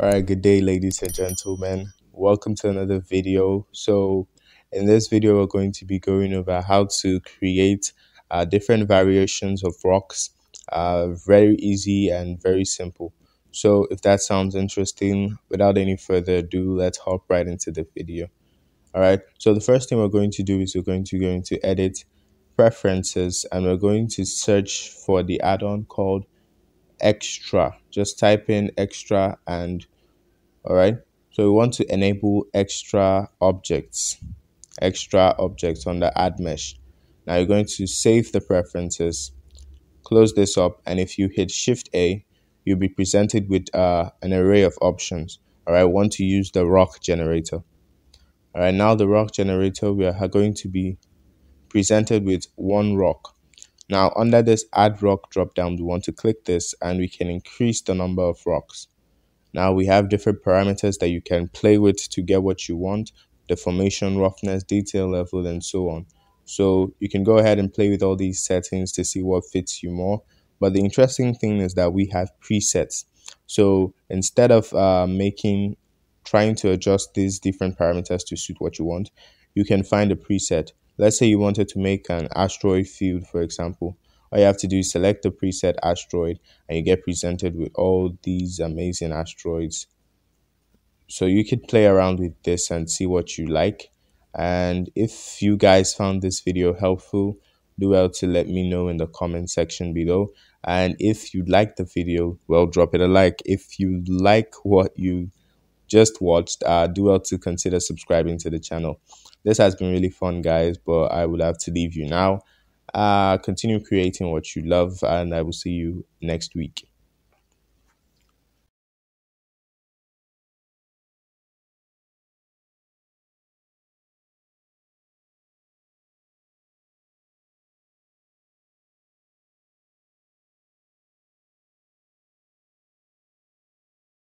All right, good day, ladies and gentlemen. Welcome to another video. So in this video, we're going to be going over how to create different variations of rocks. Very easy and very simple. So if that sounds interesting, without any further ado, let's hop right into the video. All right, so the first thing we're going to do is we're going to go into Edit, Preferences, and we're going to search for the add-on called Extra. Just type in Extra, and all right, so we want to enable extra objects on the add mesh. Now you're going to save the preferences, close this up, and if you hit Shift A, you'll be presented with an array of options. All right, we want to use the rock generator. All right, now the rock generator, we are going to be presented with one rock. Now, under this Add Rock drop-down, we want to click this, and we can increase the number of rocks. Now, we have different parameters that you can play with to get what you want, deformation, roughness, detail level, and so on. So you can go ahead and play with all these settings to see what fits you more. But the interesting thing is that we have presets. So instead of trying to adjust these different parameters to suit what you want, you can find a preset. Let's say you wanted to make an asteroid field, for example. All you have to do is select the preset asteroid, and you get presented with all these amazing asteroids. So you could play around with this and see what you like. And if you guys found this video helpful, do well to let me know in the comment section below. And if you liked the video, well, drop it a like. If you like what you just watched, do well to consider subscribing to the channel. This has been really fun, guys, but I would have to leave you now. Continue creating what you love, and I will see you next week.